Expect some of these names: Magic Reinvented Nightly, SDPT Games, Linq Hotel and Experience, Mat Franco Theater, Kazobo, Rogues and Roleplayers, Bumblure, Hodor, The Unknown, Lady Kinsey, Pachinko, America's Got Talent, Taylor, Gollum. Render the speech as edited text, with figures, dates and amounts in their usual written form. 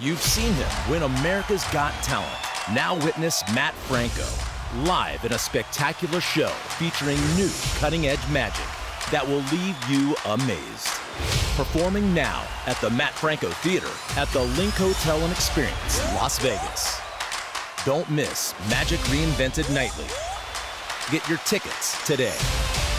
You've seen him win America's Got Talent. Now witness Mat Franco live in a spectacular show featuring new cutting-edge magic that will leave you amazed. Performing now at the Mat Franco Theater at the Linq Hotel and Experience, Las Vegas. Don't miss Magic Reinvented Nightly. Get your tickets today.